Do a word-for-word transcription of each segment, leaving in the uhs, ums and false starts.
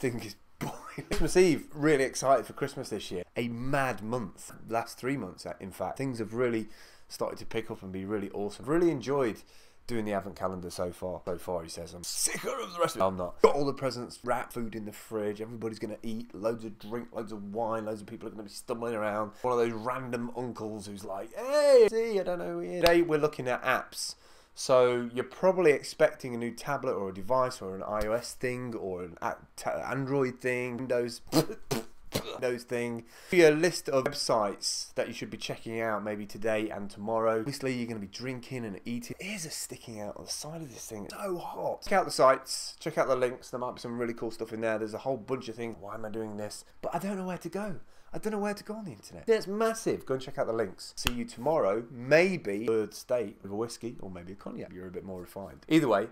thing is boiling. Christmas Eve, really excited for Christmas this year. A mad month, last three months in fact. Things have really started to pick up and be really awesome. I've really enjoyed doing the advent calendar so far. So far, he says, I'm sicker of the rest of it. I'm not. Got all the presents wrapped, food in the fridge, everybody's going to eat, loads of drink, loads of wine, loads of people are going to be stumbling around. One of those random uncles who's like, hey, see, I don't know who he is. Today we're looking at apps. So you're probably expecting a new tablet or a device or an iOS thing or an Android thing, Windows, Windows thing. Be a list of websites that you should be checking out maybe today and tomorrow. Obviously you're going to be drinking and eating. Ears are sticking out on the side of this thing. It's so hot. Check out the sites, check out the links. There might be some really cool stuff in there. There's a whole bunch of things. Why am I doing this? But I don't know where to go. I don't know where to go on the internet. Yeah, it's massive. Go and check out the links. See you tomorrow, maybe third state with a whiskey or maybe a cognac. You're a bit more refined. Either way,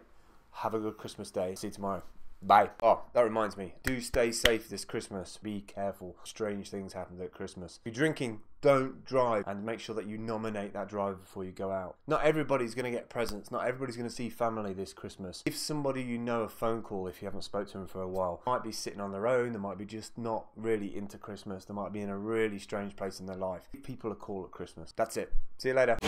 have a good Christmas day. See you tomorrow. Bye. Oh, that reminds me. Do stay safe this Christmas. Be careful. Strange things happen at Christmas. If you're drinking, don't drive, and make sure that you nominate that driver before you go out. Not everybody's going to get presents. Not everybody's going to see family this Christmas. Give somebody you know a phone call if you haven't spoken to them for a while. They might be sitting on their own. They might be just not really into Christmas. They might be in a really strange place in their life. Give people a call at Christmas. That's it. See you later.